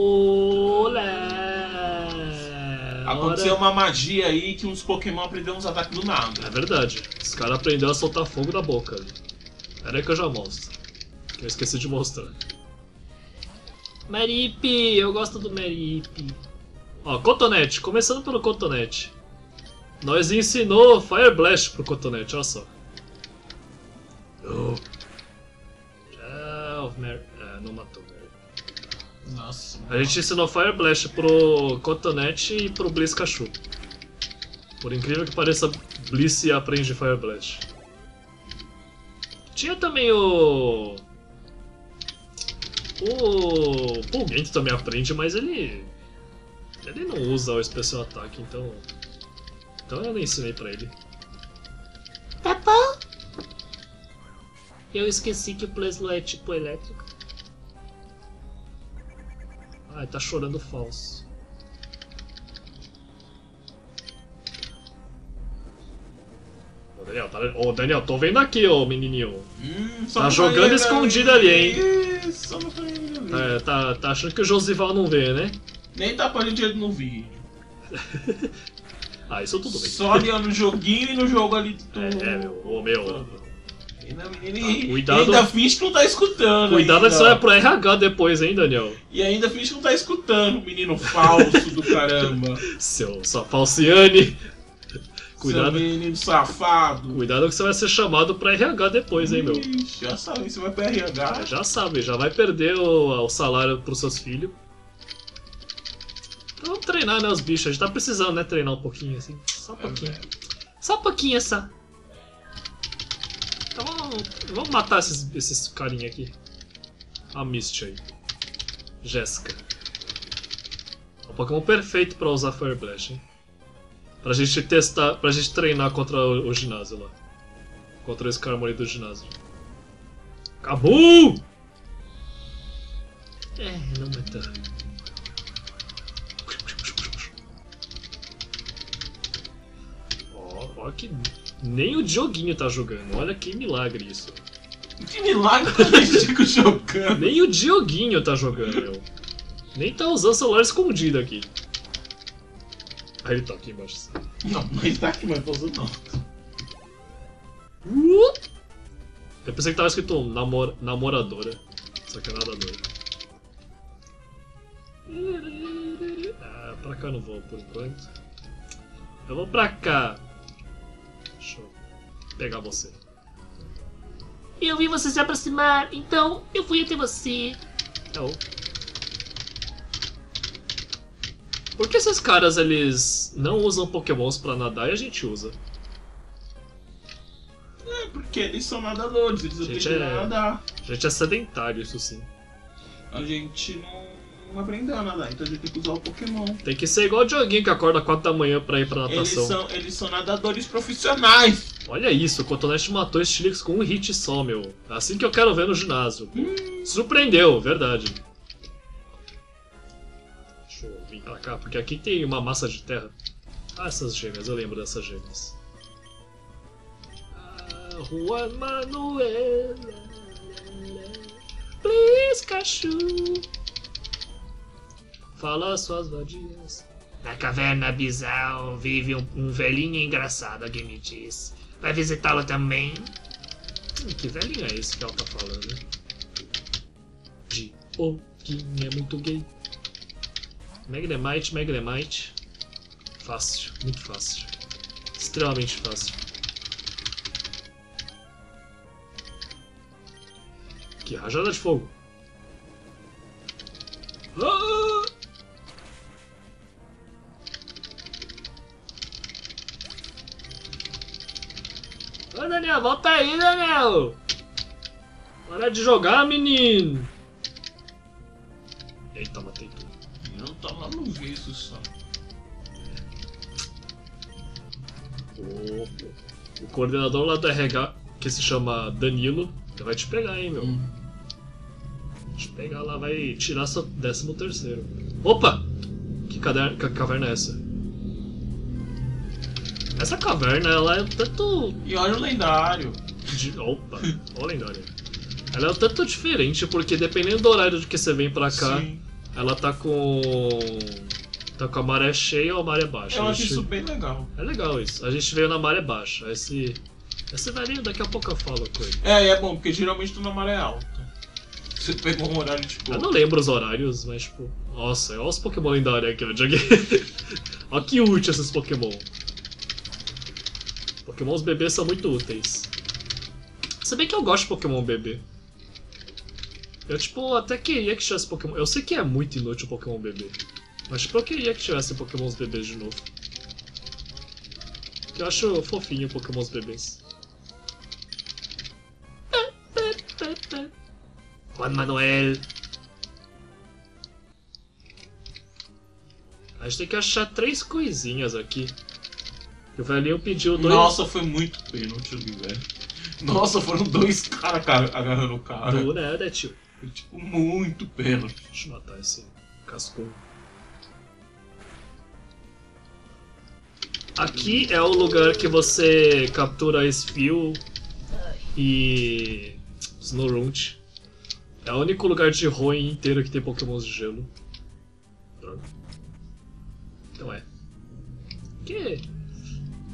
Olé! Aconteceu uma magia aí que uns Pokémon aprenderam uns ataques do nada. É verdade. Os caras aprenderam a soltar fogo da boca. Pera aí que eu já mostro. Que eu esqueci de mostrar. Meripe! Eu gosto do Meripe. Ó, Cotonete. Começando pelo Cotonete. Nós ensinou Fire Blast pro Cotonete, olha só. Não matou. Nossa. A gente ensinou Fire Blast pro Cotonete e pro Blissachu. Por incrível que pareça, Bliss aprende Fire Blast. Tinha também o... O Pulgento também aprende, mas ele... Ele não usa o especial ataque, então... Então eu não ensinei pra ele. Tá bom. Eu esqueci que o Plusle é tipo elétrico. Ai, tá chorando falso. Ô Daniel, tá... Ô, Daniel, tô vendo aqui, ô menininho. Tá jogando escondido ali, hein? Isso, não foi ele. É, tá achando que o Josival não vê, né? Nem tá pra ele não vir. Ah, isso tudo bem. Só ali no joguinho e no jogo ali do... meu. Ainda finge que não tá escutando. Cuidado que isso é pro RH depois, hein, Daniel? E ainda finge que não tá escutando, menino falso do caramba. Sua falciane. Cuidado. Seu menino safado. Cuidado que você vai ser chamado pra RH depois, hein, meu? Já sabe, você vai pra RH. Já sabe, já vai perder o salário pros seus filhos. Então vamos treinar, né, os bichos. A gente tá precisando, né, treinar um pouquinho, assim. Só um pouquinho. Só um pouquinho, essa. Então vamos matar esses carinha aqui. A Misty aí. Jessica. É um Pokémon perfeito pra usar Fire Blast, hein. Pra gente testar, pra gente treinar contra o ginásio lá. Contra esse cara ali do ginásio. Acabou! Não matou. Olha que nem o Dioguinho tá jogando, olha que milagre isso. Que milagre que eu fico jogando? Nem o Dioguinho tá jogando, meu. Nem tá usando o celular escondido aqui. Ah, ele tá aqui embaixo. Não, mas tá aqui, mas pousou não. Eu pensei que tava escrito namoradora, só que é nadadora. Ah, pra cá eu não vou por enquanto. Eu vou pra cá. Deixa eu pegar você. Eu vi você se aproximar, então eu fui até você. Não. Por que esses caras, eles não usam pokémons pra nadar e a gente usa? É, porque eles são nadadores, eles aprendem a nadar. A gente é sedentário, isso sim. A gente não aprendeu a nadar, então a gente tem que usar o Pokémon. Tem que ser igual o Dioguinho que acorda 4 da manhã pra ir pra natação. Eles são nadadores profissionais. Olha isso, o Cotonete matou o Steelix com um hit só, meu. Assim que eu quero ver no ginásio. Surpreendeu, verdade. Deixa eu vir pra cá, porque aqui tem uma massa de terra. Ah, essas gêmeas, eu lembro dessas gêmeas. Ah, Rua Manuela. Blissachu. Fala suas vadias. Na caverna abisal vive um velhinho engraçado, alguém me diz. Vai visitá-lo também? Que velhinho é esse que ela tá falando? Dioguinho é muito gay. Magnemite. Fácil, muito fácil. Extremamente fácil. Que rajada de fogo. Ô Daniel, volta aí, Daniel! Para de jogar, menino! Eita, matei tudo. Não, tá lá no vício só. O coordenador lá do RH, que se chama Danilo, ele vai te pegar, hein, meu? Vai te pegar lá, vai tirar seu 13º. Opa! Que caverna é essa? Essa caverna, ela é um tanto... E olha o lendário. Opa, olha o lendário. Ela é um tanto diferente, porque dependendo do horário de que você vem pra cá, Ela tá com... tá com a maré cheia ou a maré baixa? Eu acho isso bem legal. É legal isso. A gente veio na maré baixa. Esse velhinho, daqui a pouco eu falo com ele. É, é bom, porque geralmente tu na maré alta. Você pegou um horário tipo... eu não lembro os horários, mas tipo... nossa, olha os Pokémon lendários aqui, ó. Olha que útil esses Pokémon. Pokémons bebês são muito úteis. Se bem que eu gosto de Pokémon bebê. Eu tipo, até queria que tivesse Pokémon... eu sei que é muito inútil Pokémon bebê. Mas tipo, eu queria que tivesse Pokémons bebês de novo. Eu acho fofinho Pokémons bebês. Juan Manuel! A gente tem que achar 3 coisinhas aqui. O velhinho pediu 2... nossa, foi muito pênalti ali, velho. Nossa, foram 2 caras agarrando o cara. Do nada, tio. Foi tipo muito pênalti. Deixa eu matar esse cascudo. Aqui é o lugar que você captura Esfio e Snorunt. É o único lugar de ruim inteiro que tem Pokémons de gelo. Droga. Então é. Que?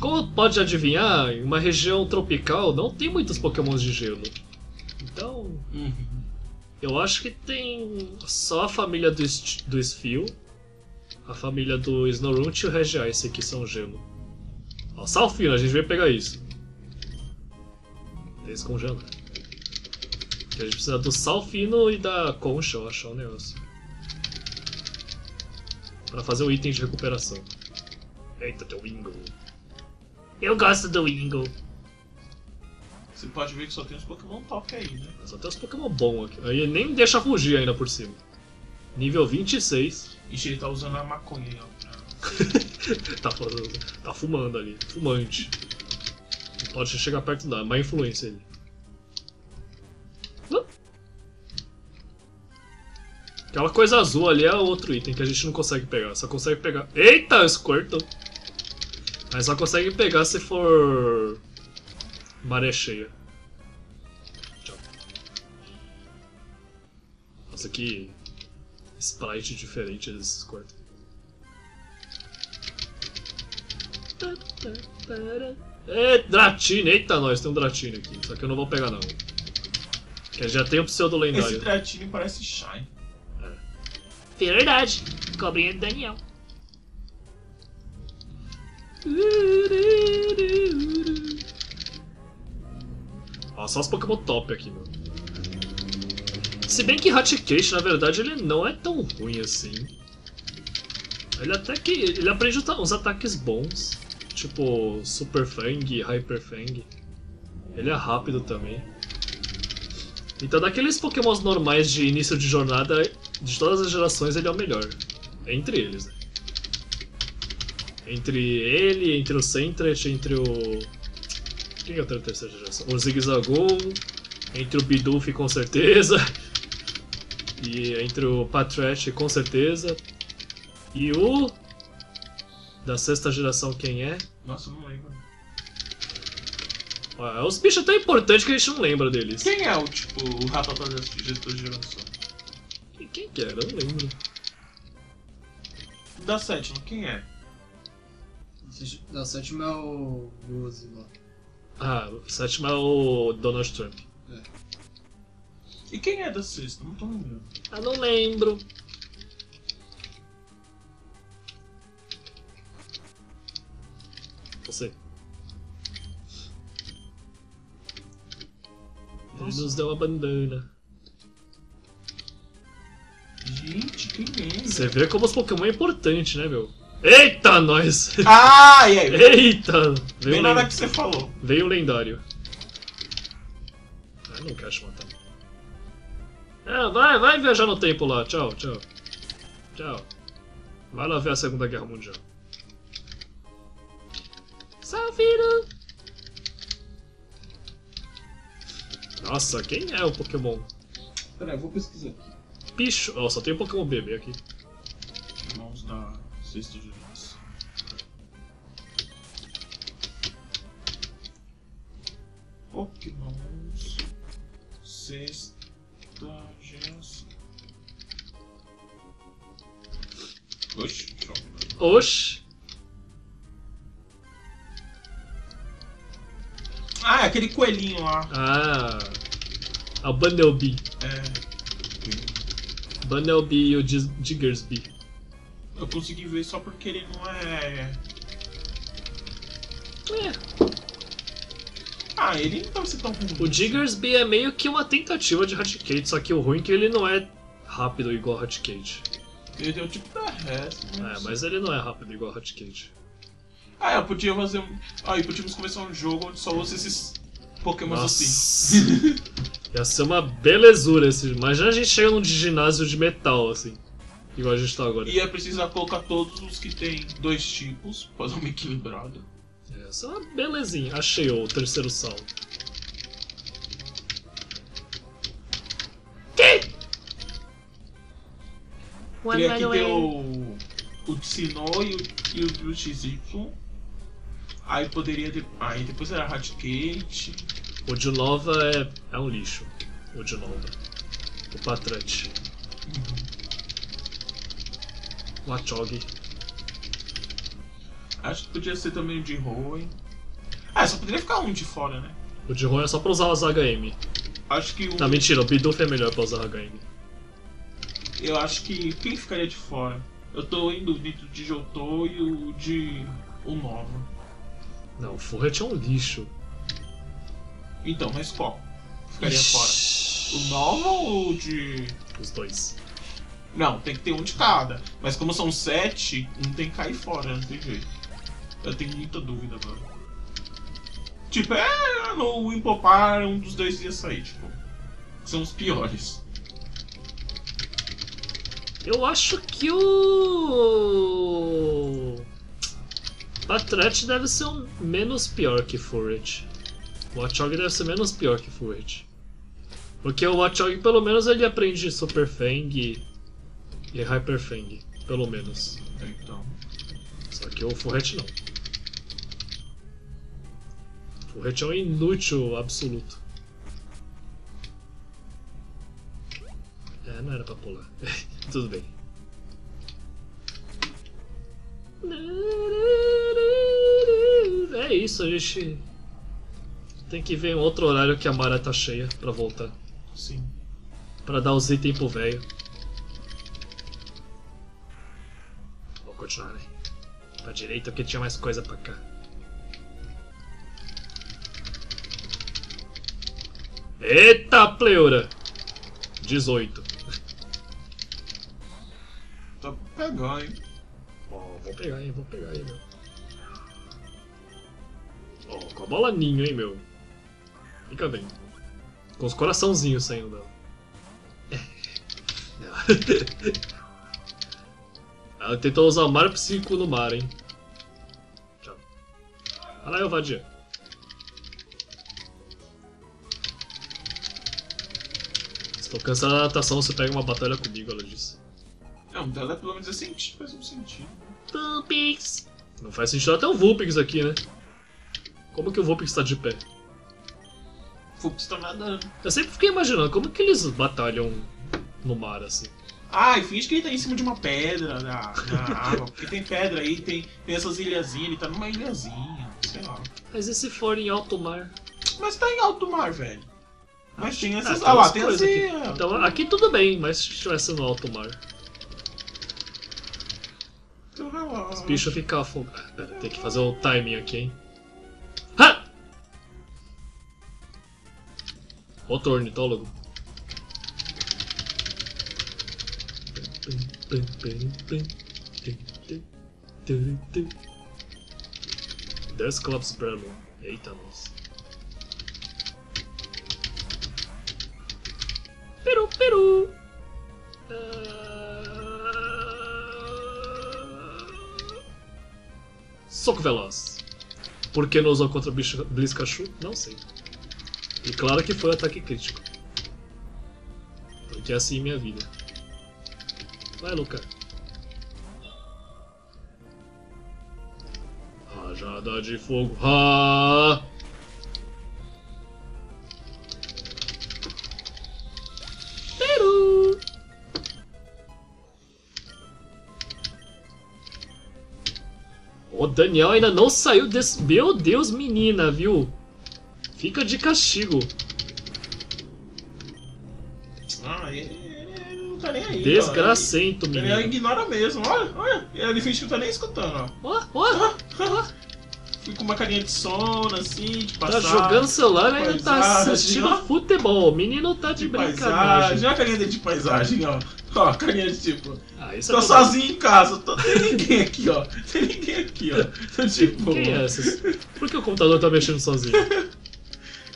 Como pode adivinhar, em uma região tropical não tem muitos Pokémons de gelo. Então... eu acho que tem só a família do Esfio, a família do Snorunt e o Regice que são gelo. Ó, Salfina, a gente veio pegar isso. Descongelar. A gente precisa do sal fino e da concha, eu acho, o negócio. Pra fazer o item de recuperação. Eita, tem o Wingo. Eu gosto do Wingo. Você pode ver que só tem os Pokémon top aí, né? Só tem os Pokémon bons aqui. Aí ele nem deixa fugir ainda por cima. Nível 26. Ixi, ele tá usando a maconha, ó. Tá fumando ali, fumante. Não pode chegar perto da má influência ele. Aquela coisa azul ali é outro item que a gente não consegue pegar. Só consegue pegar... eita, Squirtle! Mas só consegue pegar se for... maré cheia. Tchau. Nossa, que... sprite diferente desse Squirtle. É, Dratini! Eita, nós, tem um Dratini aqui. Só que eu não vou pegar não. Que já tem o pseudo lendário. Esse Dratini parece Shine. Verdade, cobrinha do Daniel. Ó, só os Pokémon top aqui, mano. Se bem que Hatchcate, na verdade, ele não é tão ruim assim. Ele até que... ele aprende uns ataques bons. Tipo, Super Fang, Hyper Fang. Ele é rápido também. Então, daqueles Pokémons normais de início de jornada, de todas as gerações, ele é o melhor. Entre eles, né? Entre ele, entre o Sentret, entre o... quem é o terceira geração? O Zigzagoon, entre o Bidoof, com certeza. E entre o Patratch, com certeza. E o... da 6ª geração, quem é? Nossa, não lembro. Olha, os bichos tão importantes que a gente não lembra deles. Quem é o, tipo, o Rattata da 6ª geração? Quem que era? Eu não lembro. Da 7ª, quem é? Da 7ª é o... Josival. Ah, o 7º é o Donald Trump. É. E quem é da 6ª? Não tô lembrando. Ah, não lembro. Você. Ele nos deu uma bandana. Gente, que merda. Você vê como os Pokémon é importante, né, meu? Eita, nós! Ah, e aí? Eita! Veio bem na hora que você falou. Veio o lendário. Ah, não quero te matar. Ah, vai viajar no tempo lá. Tchau, tchau. Tchau. Vai lá ver a Segunda Guerra Mundial. Salve-no! Nossa, quem é o Pokémon? Peraí, eu vou pesquisar aqui. Pichu. Ó, só tem um Pokémon bebê aqui. Irmãos da 6ª geração. Pokémons 6ª geração. Oxe. Oxe. Ah, é aquele coelhinho lá. Ah. É o Bunnelby. É. Bunnelby e o Diggersby. Eu consegui ver só porque ele não é... Ah, ele não deve ser tão ruim. O Diggersby é meio que uma tentativa de Raticate, só que o ruim é que ele não é rápido igual Raticate. Ele é o tipo da resta. É, mas ele não é rápido igual Raticate. Ah, eu podia fazer... Ah, e podíamos começar um jogo onde só usa esses Pokémon assim. Ia ser uma belezura esse. Imagina a gente chega num ginásio de metal assim. Igual a gente tá agora. E é precisar colocar todos os que tem dois tipos, pra dar uma equilibrada. Essa é uma belezinha. Achei o terceiro sal. Que? E aqui deu o Sinnoh e o XY. Aí poderia... Aí depois era Raticate. O de Nova é um lixo. O de Nova. O Patrante. O Achog. Acho que podia ser também o de Roen. Ah, só poderia ficar um de fora, né? O de Roen é só pra usar as HM. Acho que o... Tá, mentira, o Bidoof é melhor pra usar HM. Eu acho que... Quem ficaria de fora? Eu tô em dúvida de Johto e o de... O Nova. Não, o Furret é um lixo. Então, mas qual? Ficaria fora. O Nova ou o de... Os dois. Não, tem que ter um de cada. Mas como são 7, um tem que cair fora, não tem jeito. Eu tenho muita dúvida agora. Tipo, no Impopar, um dos dois ia sair, tipo. São os piores. Eu acho que o... Patrat deve ser um menos pior que Furret. O Watchog deve ser menos pior que Furret. Porque o Watchog, pelo menos, ele aprende Super Fang e Hyper Fang, pelo menos. Então. Só que o Furret não. O Furret é um inútil absoluto. É, não era pra pular. Tudo bem. É isso, a gente tem que ver um outro horário que a Mara tá cheia pra voltar. Sim. Pra dar os itens pro velho. Continuar, né? Pra direita porque tinha mais coisa pra cá. Eita pleura! 18. Tá pra pegar, hein? Oh, vou pegar, hein? Vou pegar, hein, meu. Oh, com a bola ninho, hein, meu. Fica bem. Com os coraçãozinhos saindo dela. Não. Ela tentou usar o mar pro círculo no mar, hein. Tchau. Olha lá, eu vadia. Estou cansado da natação, você pega uma batalha comigo, ela disse. Não, dela pelo menos faz um sentido. Vulpix! Não faz sentido até o Vulpix aqui, né? Como que o Vulpix tá de pé? O Vulpix tá nadando. Eu sempre fiquei imaginando como que eles batalham no mar, assim. Ah, e finge que ele tá em cima de uma pedra na água, porque tem pedra aí, tem essas ilhazinhas, ele tá numa ilhazinha, sei lá. Mas e se for em alto mar? Mas tá em alto mar, velho. Mas tem essas... Ah lá, tem essas... Então aqui tudo bem, mas se estivesse no alto mar. Então vai lá. Os bichos ficam afogados. Pera, tem que fazer o timing aqui, hein. Ha! Outro ornitólogo. Dois clubs pra mim. Eita, nossa. Peru, peru! Soco veloz. Por que não usou contra o Blissachu? Não sei. E claro que foi um ataque crítico. Porque é assim minha vida. Vai, Luca. Rajada de fogo. Ha! Peru! O Daniel ainda não saiu desse... Meu Deus, menina, viu? Fica de castigo. Ah, ele não tá nem aí. Desgracento, menino. Ele ignora mesmo, olha, olha. Ele finge que não tá nem escutando, ó. Ó, ó, ó. Fica com uma carinha de sono, assim, de passar. Tá jogando celular e ainda tá assistindo futebol. O menino tá de brincadeira. Olha a carinha dele de paisagem, ó. Ó, a carinha de tipo... Ah, tô sozinho em casa, tem ninguém aqui, ó. Tem ninguém aqui, ó. Tô tipo... Quem é essas? Por que o computador tá mexendo sozinho?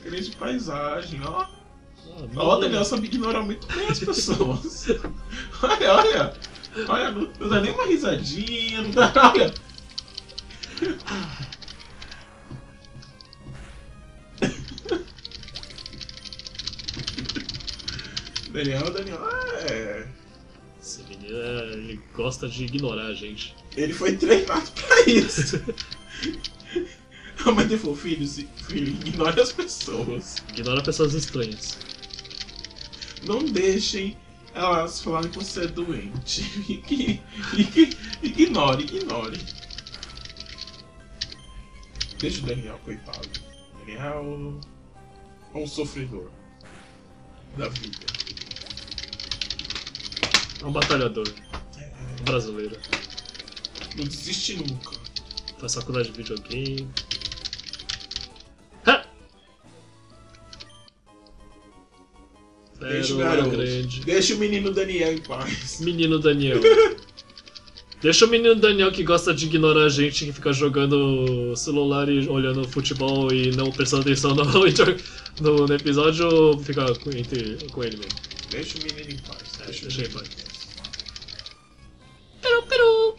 Carinha de paisagem, ó. Ó, o Daniel sabe ignorar muito bem as pessoas. Olha, olha. Olha, não dá nem uma risadinha, não dá... Olha. Daniel, é... Esse menino, ele gosta de ignorar a gente. Ele foi treinado pra isso. A mãe dele falou, filho, ignore as pessoas. Ignora pessoas estranhas. Não deixem elas falarem que você é doente. Ignore. Deixa o Daniel, coitado. Daniel é um sofredor da vida. É um batalhador brasileiro. Não desiste nunca. Faz faculdade de videogame. Ha! Deixa o garoto. Grande. Deixa o menino Daniel em paz. Menino Daniel. Deixa o menino Daniel que gosta de ignorar a gente, que fica jogando celular e olhando futebol e não prestando atenção no episódio, fica com ele mesmo. Deixa o menino em paz. Deixa ele em paz. Peru!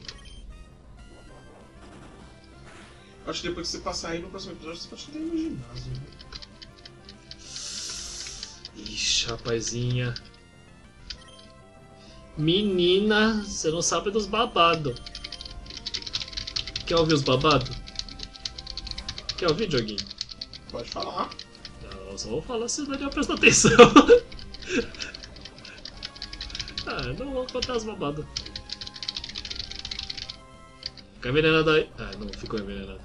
Acho que depois que você passar aí no próximo episódio, você pode ter ido no ginásio. Ixi, rapazinha. Menina, você não sabe dos babados. Quer ouvir os babados? Quer ouvir, Dioguinho? Pode falar. Eu só vou falar se o Daniel presta atenção. Ah, não vou contar as babadas. Fica envenenado aí. Ah, não ficou envenenado.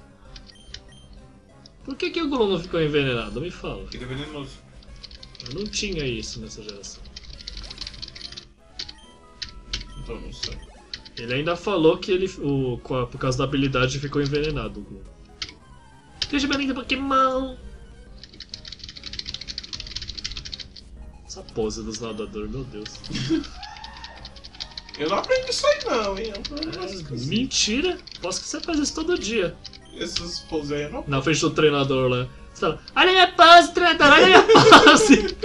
Por que o Golo não ficou envenenado? Me fala. Fica venenoso. Eu não tinha isso nessa geração. Então não sei. Ele ainda falou que ele, por causa da habilidade, ficou envenenado, o Golo. Deixa eu ver Pokémon! Essa pose dos nadadores, meu Deus. Eu não aprendi isso aí não, hein? Mentira! Posso que você faz isso todo dia. Essas poses aí eu não aprendi. Na frente do treinador lá. Você fala, olha minha pose, treinador, olha minha pose!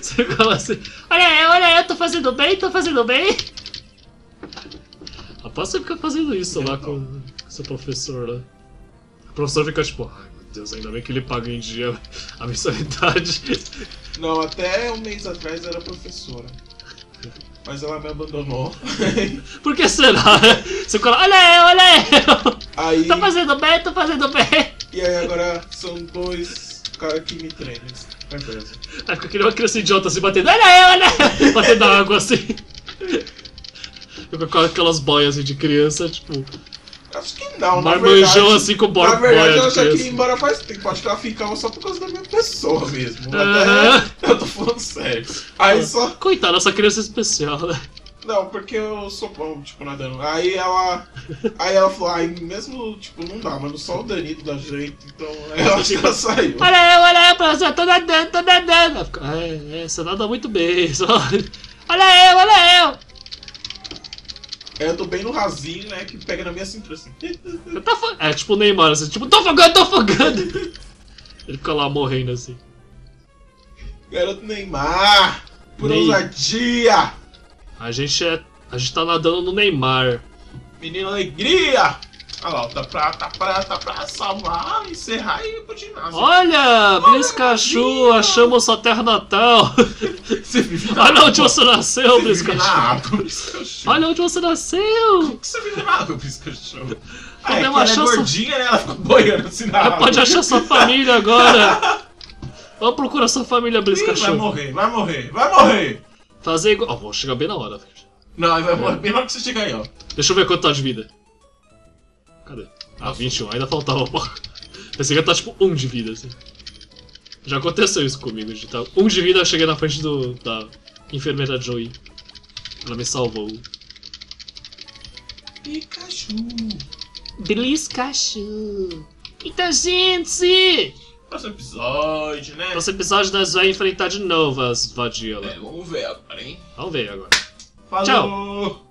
Você fala assim, olha eu tô fazendo bem! Rapaz, você fica fazendo isso lá com seu professor lá. O professor fica tipo, ai meu Deus, ainda bem que ele paga em dia a mensalidade. Não, até um mês atrás era professora. Mas ela me abandonou. Por que será? Você fala, olha eu! Aí... Tô fazendo bem! E aí agora são dois caras que me treinam. Aí fica aquele uma criança idiota assim batendo, olha eu! Batendo água assim. Com aquelas boias assim de criança, tipo... Acho que não, na verdade... assim com boia de criança. Na verdade, ela já queria ir embora faz tempo. Acho que ela ficava só por causa da minha pessoa mesmo. Até eu tô falando sério. Aí só... Coitada, essa criança é especial, né? Não, porque eu sou bom, tipo, nadando. Aí ela falou, mesmo, tipo, não dá, mano, só o Danilo dá jeito, então... ela acho que ela saiu. Olha aí, professor, tô nadando. Fica, você nada muito bem, só... Olha eu! Eu tô bem no rasinho, né, que pega na minha cintura assim. É tipo o Neymar, assim, tipo, tô afogando! Ele fica lá morrendo assim. Garoto Neymar! Por ousadia! A gente tá nadando no Neymar. Menino alegria! Olha lá, tá pra salvar, encerrar e ir pro ginásio. Olha! Blissachu, achamos sua terra natal! Olha onde você nasceu, Blissachu! Olha onde você nasceu! Como que você vive na água, Blissachu? Ela é gordinha, né? Ela ficou boiando assim na água. Pode achar sua família agora! Vamos procurar sua família, Blissachu. Vai morrer! Fazer igual... Ó, vou chegar bem na hora. Não, vai morrer bem na hora que você chegar aí, ó. Deixa eu ver quanto tá de vida. Cadê? Ah, 21, ainda faltava, pô. Pensei que ia tá tipo 1 de vida, assim. Já aconteceu isso comigo, de tá 1 de vida, eu cheguei na frente da enfermeira Joey. Ela me salvou. Pikachu! Blissachu! Então, gente! Próximo episódio, né? Próximo episódio nós vamos enfrentar de novo as vadias lá. É, vamos ver agora, hein? Vamos ver agora. Falou! Tchau!